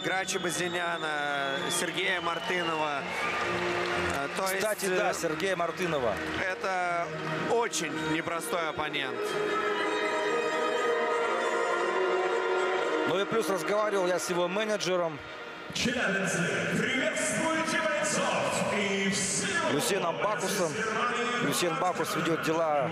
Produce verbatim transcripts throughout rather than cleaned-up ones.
Грачи Базиняна, Сергея Мартынова. То Кстати, есть, да, Сергея Мартынова. Это очень непростой оппонент. Ну и плюс разговаривал я с его менеджером Люсьеном Бакусом. Люсьен Бакус ведет дела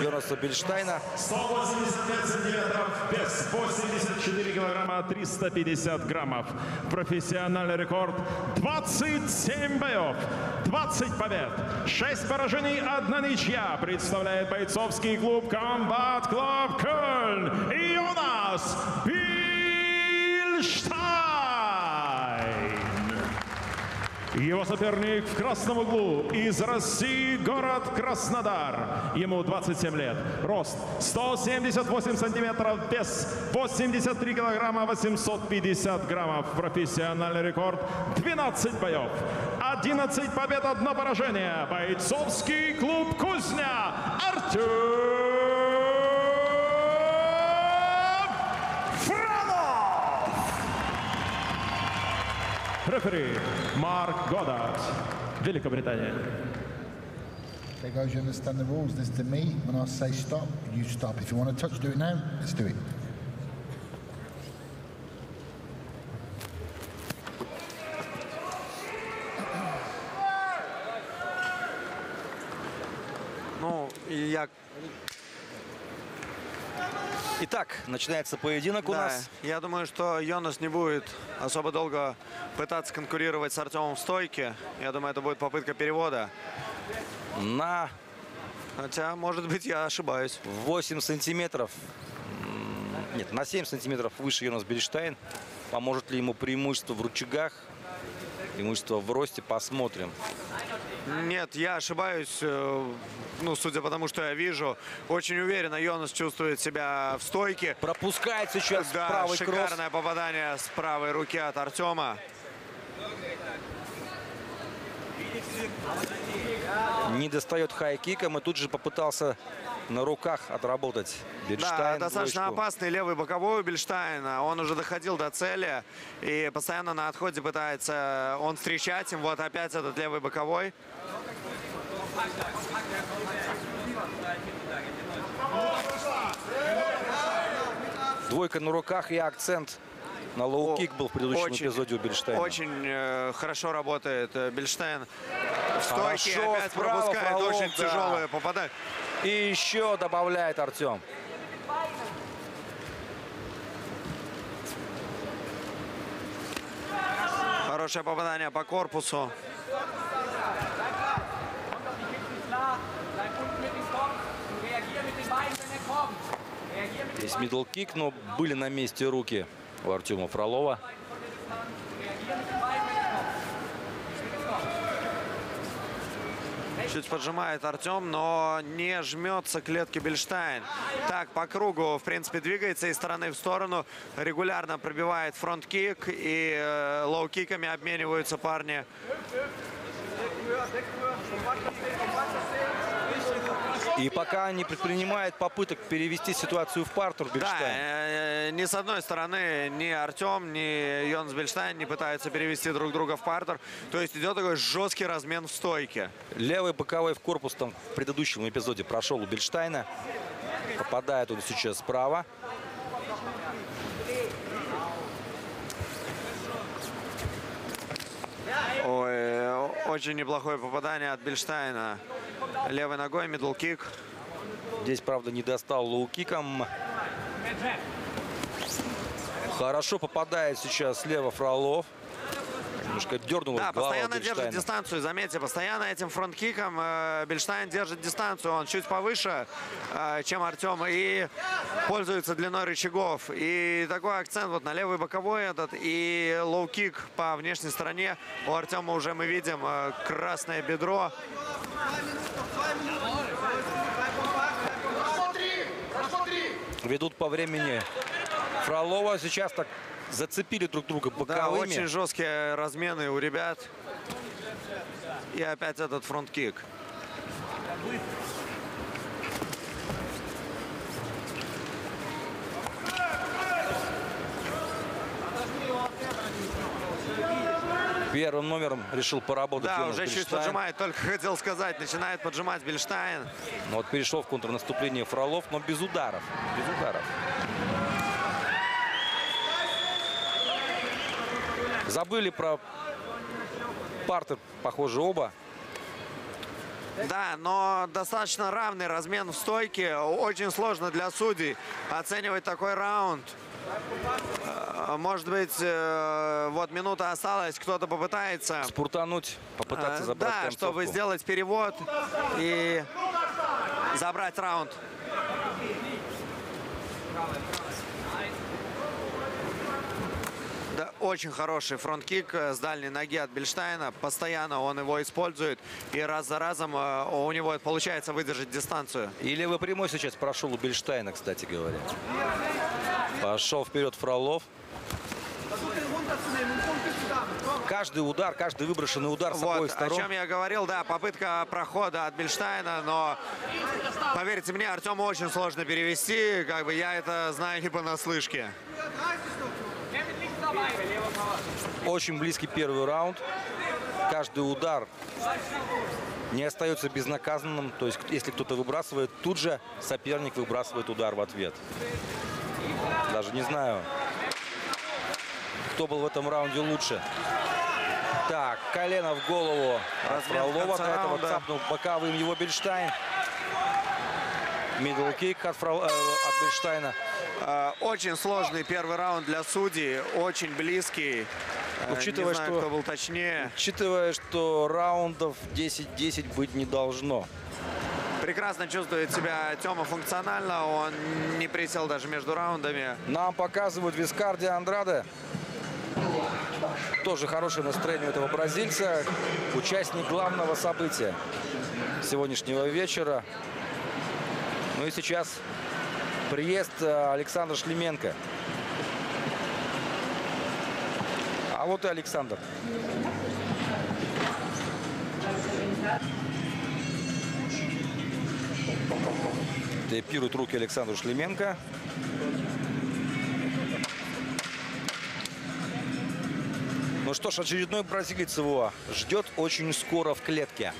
Йонаса Билльштайна. сто восемьдесят пять сантиметров, вес восемьдесят четыре килограмма, триста пятьдесят граммов. Профессиональный рекорд. двадцать семь боев, двадцать побед, шесть поражений, одна ничья. Представляет бойцовский клуб «Комбат Клаб Кёльн» Йонас Билльштайн. Его соперник в красном углу из России, город Краснодар. Ему двадцать семь лет. Рост сто семьдесят восемь сантиметров, вес восемьдесят три килограмма, восемьсот пятьдесят граммов. Профессиональный рекорд двенадцать боев, одиннадцать побед, одно поражение. Бойцовский клуб «Кузня» Артем Фролов. Рефери Mark Goddard, Великобритания. Okay, guys, you understand the rules. This to me. When I say stop, you stop. If you want to touch, do it now. Let's do it. Ну, я... Итак, начинается поединок у да, нас. Я думаю, что Йонас не будет особо долго пытаться конкурировать с Артемом в стойке. Я думаю, это будет попытка перевода. На... Хотя, может быть, я ошибаюсь. восемь сантиметров. Нет, на семь сантиметров выше Йонас Билльштайн. Поможет ли ему преимущество в рычагах? Преимущество в росте? Посмотрим. Нет, я ошибаюсь. Ну, судя по тому, что я вижу, очень уверенно Йонас чувствует себя в стойке. Пропускает сейчас да, правый кросс. Шикарное попадание с правой руки от Артема. Не достает хай-киком и тут же попытался на руках отработать Билльштайн. Да, достаточно двоечку. Опасный левый боковой у Билльштайна. Он уже доходил до цели и постоянно на отходе пытается он встречать им. Вот опять этот левый боковой. Двойка на руках и акцент на лоу-кик был в предыдущем очень, эпизоде у Билльштайна. Очень э, хорошо работает Билльштайн. В стойке хорошо, опять вправо, пропускает вправо, очень да. тяжелое попадание. И еще добавляет Артем. Хорошее попадание по корпусу. Здесь мидл-кик, но были на месте руки у Артема Фролова. Чуть поджимает Артем, но не жмется к клетке Билльштайн. Так, по кругу, в принципе, двигается из стороны в сторону. Регулярно пробивает фронт-кик. И лоу-киками обмениваются парни. И пока не предпринимает попыток перевести ситуацию в партер Билльштайн. Да, ни с одной стороны ни Артем, ни Йонас Билльштайн не пытаются перевести друг друга в партер. То есть идет такой жесткий размен в стойке. Левый боковой в корпус там в предыдущем эпизоде прошел у Билльштайна. Попадает он сейчас справа. Ой, очень неплохое попадание от Билльштайна. Левой ногой, мидл-кик. Здесь, правда, не достал лоу-киком. Хорошо попадает сейчас слева Фролов. Немножко дернул. Да, постоянно держит дистанцию. Заметьте, постоянно этим фронт-киком э, Билльштайн держит дистанцию. Он чуть повыше, э, чем Артем. И пользуется длиной рычагов. И такой акцент вот на левый боковой этот. И лоу-кик по внешней стороне. У Артема уже мы видим э, красное бедро. Ведут по времени Фролова. Сейчас так зацепили друг друга боковыми. Да, очень жесткие размены у ребят. И опять этот фронт-кик. первым номером решил поработать. Да, Йонас уже чуть поджимает, только хотел сказать, начинает поджимать Билльштайн. Ну, вот перешел в контрнаступление Фролов, но без ударов. Без ударов. Забыли про партер, похоже, оба. Да, но достаточно равный размен в стойке. Очень сложно для судей оценивать такой раунд. Может быть, вот минута осталась, кто-то попытается... Спуртануть, попытаться забрать концовку. Да, чтобы сделать перевод и забрать раунд. Да, очень хороший фронт-кик с дальней ноги от Билльштайна. Постоянно он его использует. И раз за разом у него получается выдержать дистанцию. Или вы прямой сейчас прошел у Билльштайна, кстати говоря. Пошел вперед Фролов. Каждый удар, каждый выброшенный удар с обоих сторон. Вот, о чем я говорил, да, попытка прохода от Билльштайна, но, поверьте мне, Артему очень сложно перевести, как бы я это знаю не понаслышке. Очень близкий первый раунд. Каждый удар не остается безнаказанным, то есть если кто-то выбрасывает, тут же соперник выбрасывает удар в ответ. Даже не знаю, кто был в этом раунде лучше. Так, колено в голову Фролова, от этого цапнул боковым его Билльштайн. Мидл-кик от, э, от Билльштайна. Очень сложный первый раунд для судей, очень близкий. Учитывая, не знаю, что, кто был точнее. Учитывая, что раундов десять-десять быть не должно. Прекрасно чувствует себя Тёма функционально, он не присел даже между раундами. Нам показывают Вискарди Андраде. Тоже хорошее настроение у этого бразильца. Участник главного события сегодняшнего вечера. Ну и сейчас приезд Александра Шлеменко. А вот и Александр. Тейпирует руки Александру Шлеменко. Ну что ж, очередной бразилец его ждет очень скоро в клетке.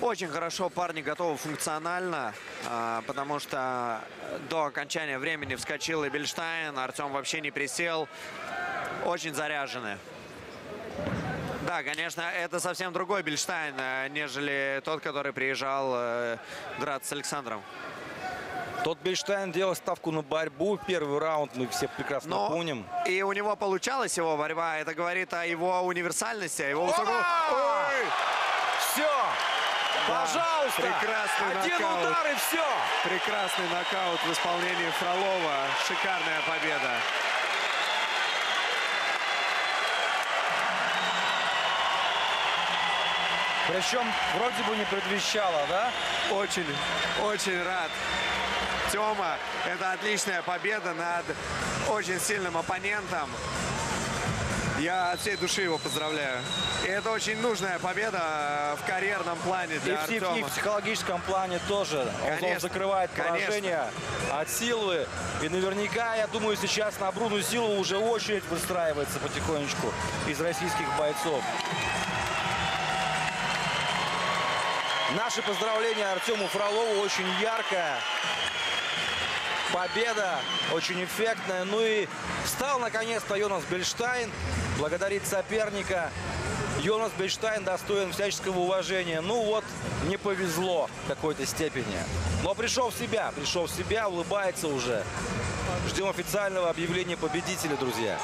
Очень хорошо парни готовы функционально, потому что до окончания времени вскочил и Билльштайн, Артем вообще не присел. Очень заряжены. Да, конечно, это совсем другой Билльштайн, нежели тот, который приезжал э, драться с Александром. Тот Билльштайн делал ставку на борьбу. Первый раунд мы все прекрасно Но помним. И у него получалась его борьба. Это говорит о его универсальности, о его высоком... Ой! Все! Да, пожалуйста! Прекрасный Один нокаут. удар и все! Прекрасный нокаут в исполнении Фролова. Шикарная победа. Причем вроде бы не предвещало, да? Очень, очень рад. Тёма, это отличная победа над очень сильным оппонентом. Я от всей души его поздравляю. И это очень нужная победа в карьерном плане для Артёма. И в психологическом плане тоже. Конечно, он закрывает поражение конечно. от Силвы. И наверняка, я думаю, сейчас на Бруну Силву уже очередь выстраивается потихонечку из российских бойцов. Наши поздравления Артему Фролову. Очень яркая победа, очень эффектная. Ну и встал наконец-то Йонас Билльштайн. Благодарит соперника. Йонас Билльштайн достоин всяческого уважения. Ну вот, не повезло в какой-то степени. Но пришел в себя, пришел в себя, улыбается уже. Ждем официального объявления победителя, друзья.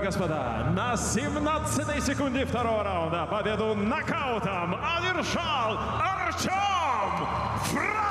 и господа, на семнадцатой секунде второго раунда победу нокаутом овершал Артем Фролов!